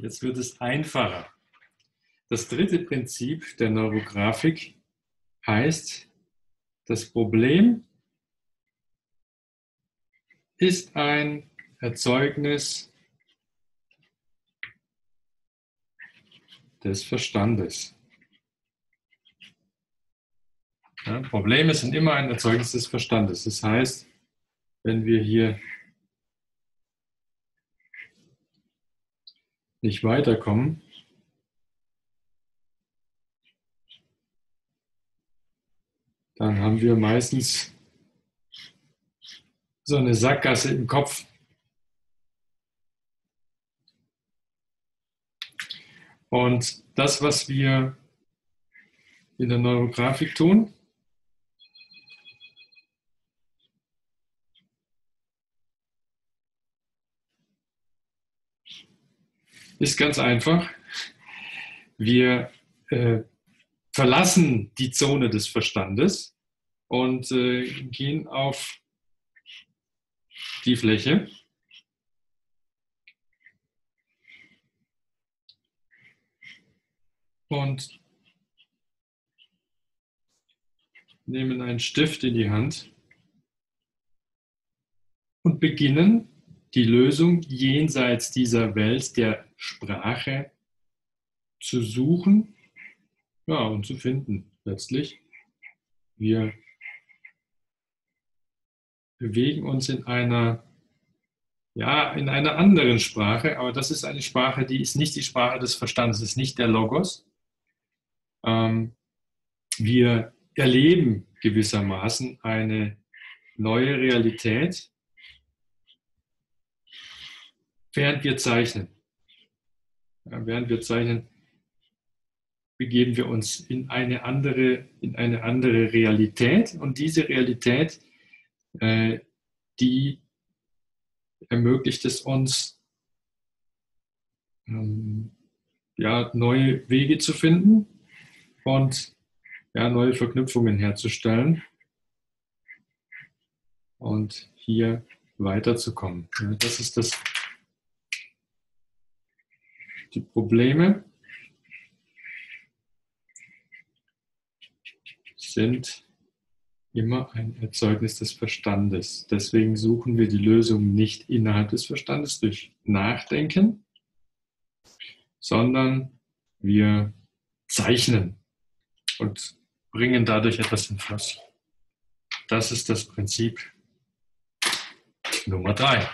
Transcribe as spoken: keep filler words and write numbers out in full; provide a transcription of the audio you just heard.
Jetzt wird es einfacher. Das dritte Prinzip der Neurographik heißt, das Problem ist ein Erzeugnis des Verstandes. Ja, Probleme sind immer ein Erzeugnis des Verstandes. Das heißt, wenn wir hier nicht weiterkommen, dann haben wir meistens so eine Sackgasse im Kopf. Und das, was wir in der Neurographik tun, ist ganz einfach. Wir äh, verlassen die Zone des Verstandes und äh, gehen auf die Fläche. Und nehmen einen Stift in die Hand und beginnen, die Lösung jenseits dieser Welt der Sprache zu suchen, ja, und zu finden letztlich. Wir bewegen uns in einer, ja, in einer anderen Sprache, aber das ist eine Sprache, die ist nicht die Sprache des Verstandes, ist nicht der Logos. Ähm, wir erleben gewissermaßen eine neue Realität, während wir zeichnen. Ja, während wir zeichnen, begeben wir uns in eine andere, in eine andere Realität, und diese Realität, äh, die ermöglicht es uns, ähm, ja, neue Wege zu finden und ja, neue Verknüpfungen herzustellen und hier weiterzukommen. Ja, das ist das. Die Probleme sind immer ein Erzeugnis des Verstandes. Deswegen suchen wir die Lösung nicht innerhalb des Verstandes durch Nachdenken, sondern wir zeichnen und bringen dadurch etwas in Fluss. Das ist das Prinzip Nummer drei.